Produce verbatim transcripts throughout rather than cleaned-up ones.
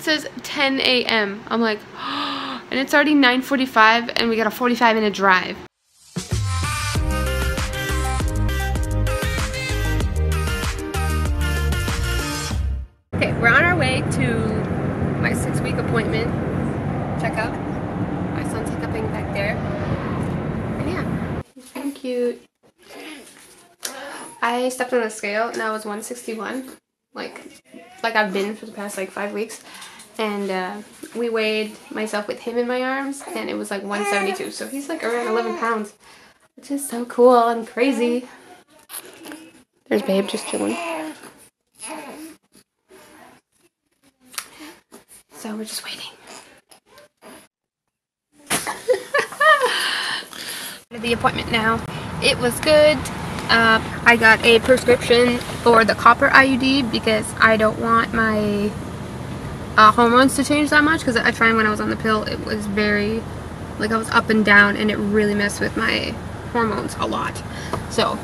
It says ten A M I'm like, oh, and it's already nine forty-five and we got a forty-five minute drive. Okay, we're on our way to my six week appointment checkup. My son's hiccuping back there. And yeah, he's pretty cute. I stepped on the scale and I was one sixty-one. Like, like I've been for the past like five weeks, and uh, we weighed myself with him in my arms, and it was like one seventy-two. So he's like around eleven pounds, which is so cool and crazy. There's babe just chilling. So we're just waiting. The appointment now. It was good. Uh, I got a prescription for the copper I U D because I don't want my uh, hormones to change that much, because I find when I was on the pill it was very, like I was up and down and it really messed with my hormones a lot. So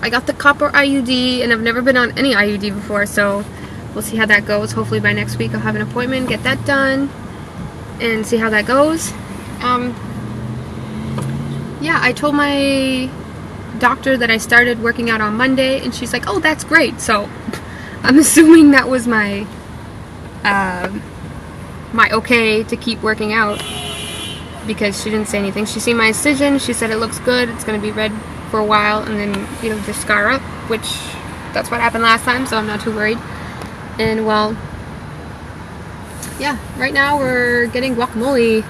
I got the copper I U D, and I've never been on any I U D before, so we'll see how that goes. Hopefully by next week I'll have an appointment, get that done, and see how that goes. Um, yeah, I told my doctor that I started working out on Monday, and she's like, oh, that's great. So I'm assuming that was my uh, my okay to keep working out, because she didn't say anything. She seen my incision, she said it looks good, it's gonna be red for a while and then it'll just scar up, which that's what happened last time, so I'm not too worried. And well, yeah, right now we're getting guacamole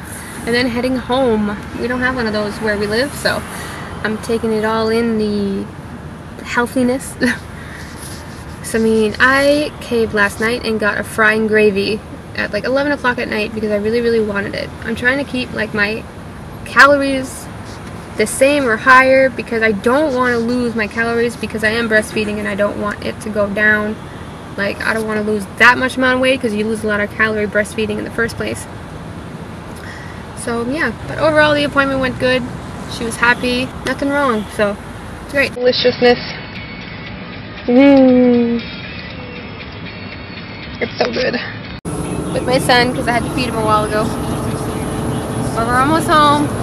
and then heading home. We don't have one of those where we live, so I'm taking it all in, the healthiness. So I mean, I caved last night and got a fry and gravy at like eleven o'clock at night because I really, really wanted it. I'm trying to keep like my calories the same or higher, because I don't want to lose my calories, because I am breastfeeding and I don't want it to go down. Like, I don't want to lose that much amount of weight, because you lose a lot of calorie breastfeeding in the first place. So yeah, but overall the appointment went good. She was happy, nothing wrong, so it's great. Deliciousness. Mmm. It's so good. With my son, because I had to feed him a while ago. But we're almost home.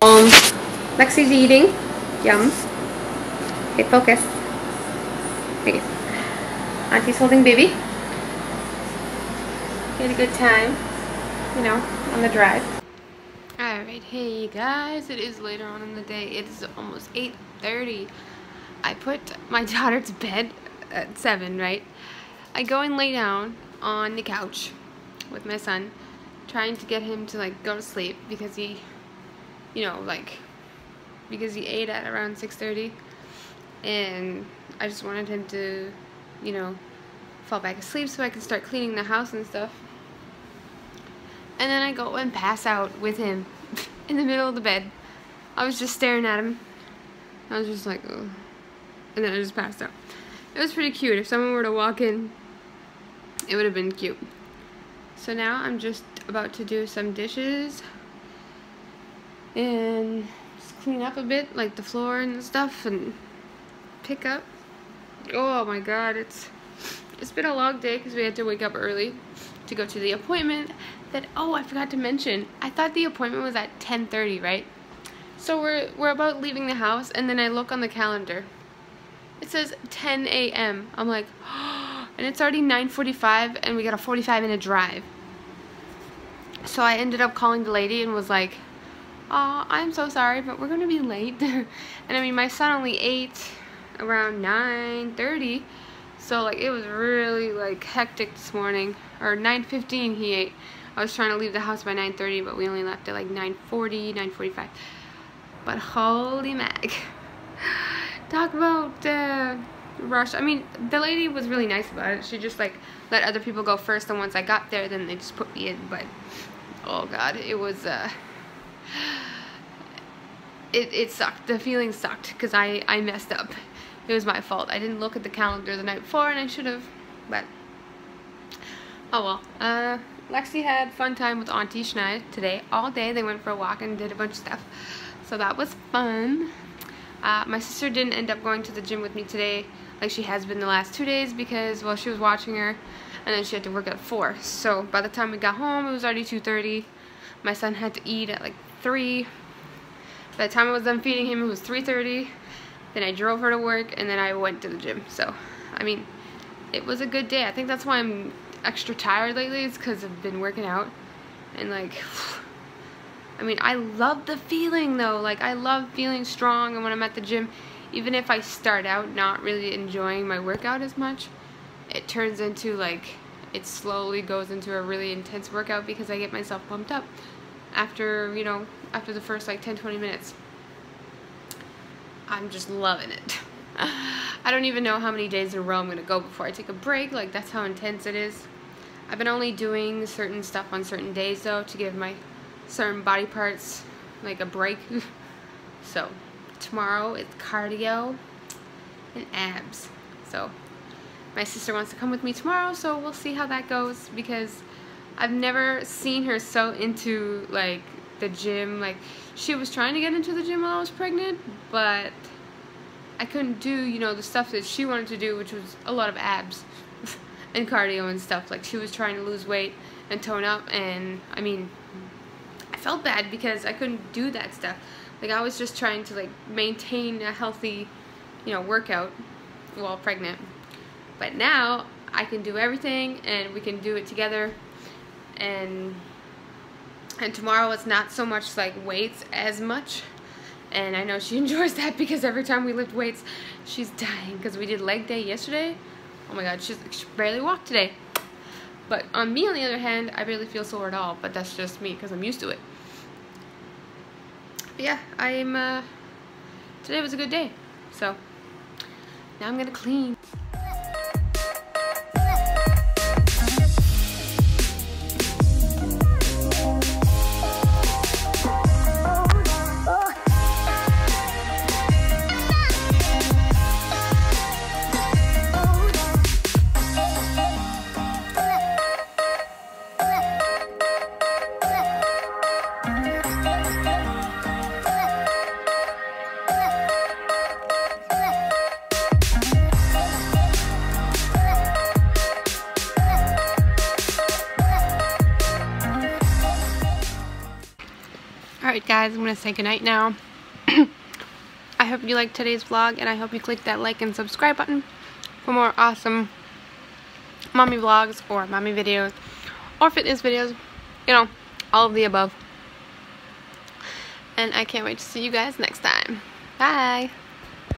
Um, Lexi's eating. Yum. Okay, focus. Okay. Auntie's holding baby. We had a good time, you know, on the drive. Alright, hey guys, it is later on in the day. It is almost eight thirty. I put my daughter to bed at seven, right? I go and lay down on the couch with my son, trying to get him to like go to sleep, because he... you know, like, because he ate at around six thirty, and I just wanted him to, you know, fall back asleep so I could start cleaning the house and stuff. And then I go and pass out with him in the middle of the bed. I was just staring at him. I was just like, oh. And then I just passed out. It was pretty cute. If someone were to walk in, it would have been cute. So now I'm just about to do some dishes and just clean up a bit, like the floor and stuff, and pick up. Oh my god, it's it's been a long day because we had to wake up early to go to the appointment. That, oh, I forgot to mention, I thought the appointment was at ten thirty, right? So we're we're about leaving the house, and then I look on the calendar. It says ten A M I'm like, oh, and it's already nine forty-five, and we got a forty-five minute drive. So I ended up calling the lady and was like, oh, I'm so sorry, but we're going to be late. And I mean, my son only ate around nine thirty, so like it was really like hectic this morning. Or nine fifteen he ate. I was trying to leave the house by nine thirty, but we only left at like nine forty, nine forty-five. But holy mac. Talk about uh, rush. I mean, the lady was really nice about it. She just like let other people go first, and once I got there, then they just put me in. But, oh god, it was... Uh, it, it sucked. The feeling sucked because I, I messed up. It was my fault. I didn't look at the calendar the night before and I should have, but oh well. Uh, Lexi had fun time with Auntie Shania today. All day they went for a walk and did a bunch of stuff. So that was fun. Uh, my sister didn't end up going to the gym with me today like she has been the last two days because, well, she was watching her and then she had to work at four. So by the time we got home, it was already two thirty. My son had to eat at like three. By the time I was done feeding him, it was three thirty. Then I drove her to work and then I went to the gym. So, I mean, it was a good day. I think that's why I'm extra tired lately. It's because I've been working out and like, I mean, I love the feeling though. Like, I love feeling strong, and when I'm at the gym, even if I start out not really enjoying my workout as much, it turns into like, it slowly goes into a really intense workout because I get myself pumped up after, you know, after the first like ten to twenty minutes. I'm just loving it. I don't even know how many days in a row I'm gonna go before I take a break. Like, that's how intense it is. I've been only doing certain stuff on certain days though to give my certain body parts like a break. So tomorrow it's cardio and abs. So my sister wants to come with me tomorrow, so we'll see how that goes, because I've never seen her so into like the gym. Like, she was trying to get into the gym while I was pregnant, but I couldn't do, you know, the stuff that she wanted to do, which was a lot of abs and cardio and stuff. Like, she was trying to lose weight and tone up, and I mean, I felt bad because I couldn't do that stuff. Like, I was just trying to like maintain a healthy, you know, workout while pregnant. But now I can do everything and we can do it together, and and tomorrow it's not so much like weights as much. And I know she enjoys that because every time we lift weights, she's dying, because we did leg day yesterday. Oh my God, she's, she barely walked today. But on me, on the other hand, I barely feel sore at all, but that's just me because I'm used to it. But yeah, I'm, uh, today was a good day. So now I'm gonna clean. Alright guys, I'm going to say goodnight now. I hope you liked today's vlog, and I hope you click that like and subscribe button for more awesome mommy vlogs or mommy videos or fitness videos, you know, all of the above. And I can't wait to see you guys next time. Bye!